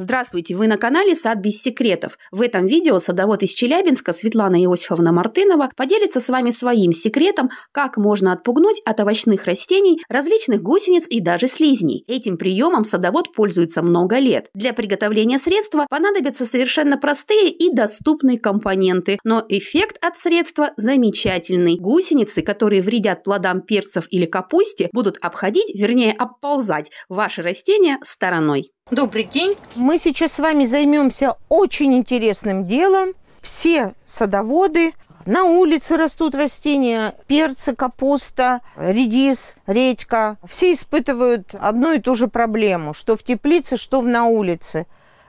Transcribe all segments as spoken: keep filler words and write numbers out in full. Здравствуйте, вы на канале «Сад без секретов». В этом видео садовод из Челябинска Светлана Иосифовна Мартынова поделится с вами своим секретом, как можно отпугнуть от овощных растений различных гусениц и даже слизней. Этим приемом садовод пользуется много лет. Для приготовления средства понадобятся совершенно простые и доступные компоненты, но эффект от средства замечательный. Гусеницы, которые вредят плодам перцев или капусте, будут обходить, вернее обползать ваши растения стороной. Добрый день! Мы сейчас с вами займемся очень интересным делом. Все садоводы, на улице растут растения, перцы, капуста, редис, редька. Все испытывают одну и ту же проблему, что в теплице, что на улице.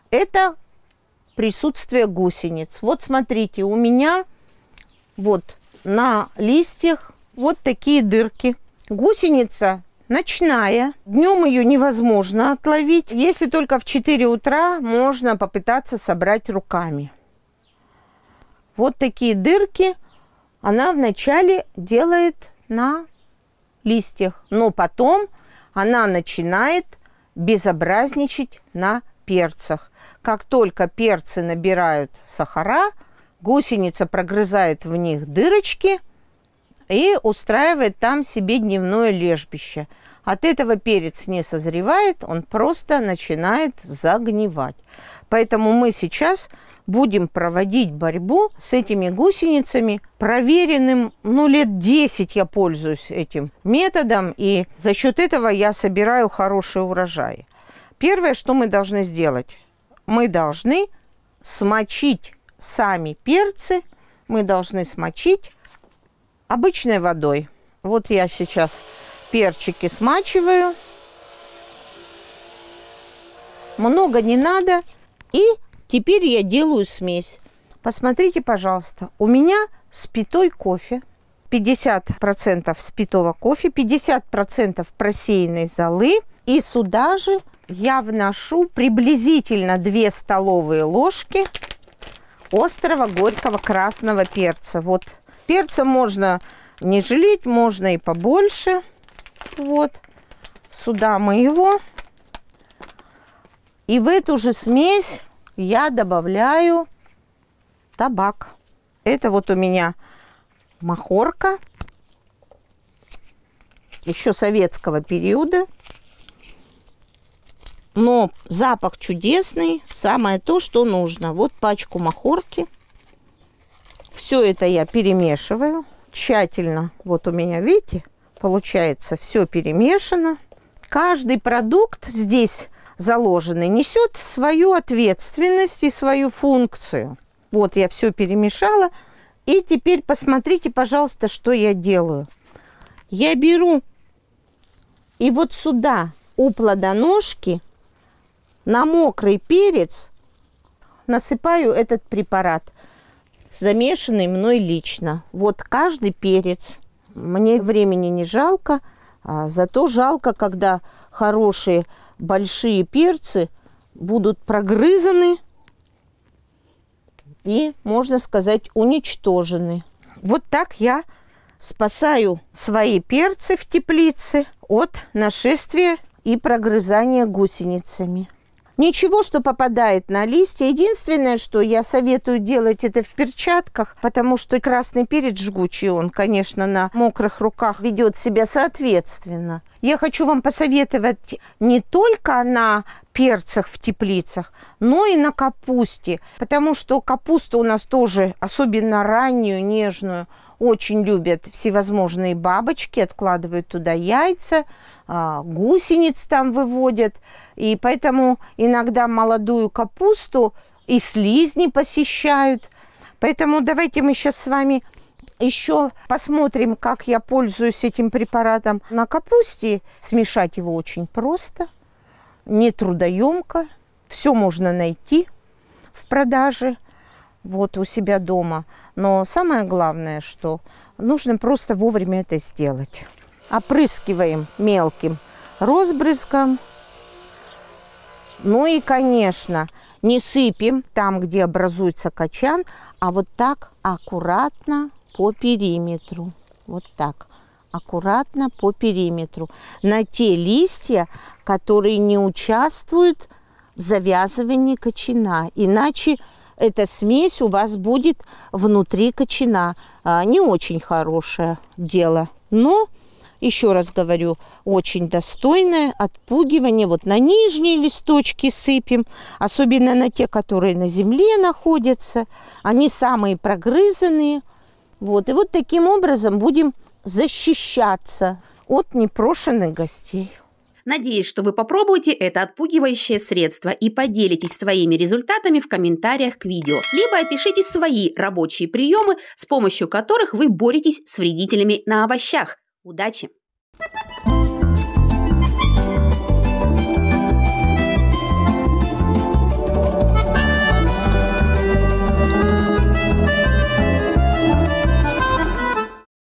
Это присутствие гусениц. Вот смотрите, у меня вот на листьях вот такие дырки. Гусеница ночная. Днем ее невозможно отловить. Если только в четыре утра, можно попытаться собрать руками. Вот такие дырки она вначале делает на листьях, но потом она начинает безобразничать на перцах. Как только перцы набирают сахара, гусеница прогрызает в них дырочки и устраивает там себе дневное лежбище. От этого перец не созревает, он просто начинает загнивать. Поэтому мы сейчас будем проводить борьбу с этими гусеницами. Проверенным, ну, лет десять я пользуюсь этим методом, и за счет этого я собираю хорошие урожаи. Первое, что мы должны сделать, мы должны смочить сами перцы, мы должны смочить обычной водой. Вот я сейчас перчики смачиваю. Много не надо. И теперь я делаю смесь. Посмотрите, пожалуйста, у меня спитой кофе. пятьдесят процентов спитого кофе, пятьдесят процентов просеянной золы. И сюда же я вношу приблизительно две столовые ложки острого горького красного перца. Вот. Перца можно не жалеть, можно и побольше. Вот, сюда мы его. И в эту же смесь я добавляю табак. Это вот у меня махорка, еще советского периода. Но запах чудесный, самое то, что нужно. Вот пачку махорки. Все это я перемешиваю тщательно. Вот у меня, видите, получается все перемешано. Каждый продукт здесь заложенный несет свою ответственность и свою функцию. Вот я все перемешала. И теперь посмотрите, пожалуйста, что я делаю. Я беру и вот сюда у плодоножки на мокрый перец насыпаю этот препарат, замешанный мной лично. Вот каждый перец. Мне времени не жалко, а зато жалко, когда хорошие большие перцы будут прогрызаны и, можно сказать, уничтожены. Вот так я спасаю свои перцы в теплице от нашествия и прогрызания гусеницами. Ничего, что попадает на листья. Единственное, что я советую делать, это в перчатках, потому что красный перец жгучий, он, конечно, на мокрых руках ведет себя соответственно. Я хочу вам посоветовать не только на перцах в теплицах, но и на капусте, потому что капусту у нас тоже, особенно раннюю, нежную, очень любят всевозможные бабочки, откладывают туда яйца, гусениц там выводят, и поэтому иногда молодую капусту и слизни посещают. Поэтому давайте мы сейчас с вами еще посмотрим, как я пользуюсь этим препаратом на капусте. Смешать его очень просто, не трудоемко, все можно найти в продаже, вот у себя дома. Но самое главное, что нужно просто вовремя это сделать. Опрыскиваем мелким разбрызгом. Ну и, конечно, не сыпем там, где образуется качан, а вот так аккуратно по периметру. Вот так аккуратно по периметру. На те листья, которые не участвуют завязывание кочана, иначе эта смесь у вас будет внутри кочана. Не очень хорошее дело, но, еще раз говорю, очень достойное отпугивание. Вот на нижние листочки сыпем, особенно на те, которые на земле находятся. Они самые прогрызанные. Вот. И вот таким образом будем защищаться от непрошенных гостей. Надеюсь, что вы попробуете это отпугивающее средство и поделитесь своими результатами в комментариях к видео. Либо опишите свои рабочие приемы, с помощью которых вы боретесь с вредителями на овощах. Удачи!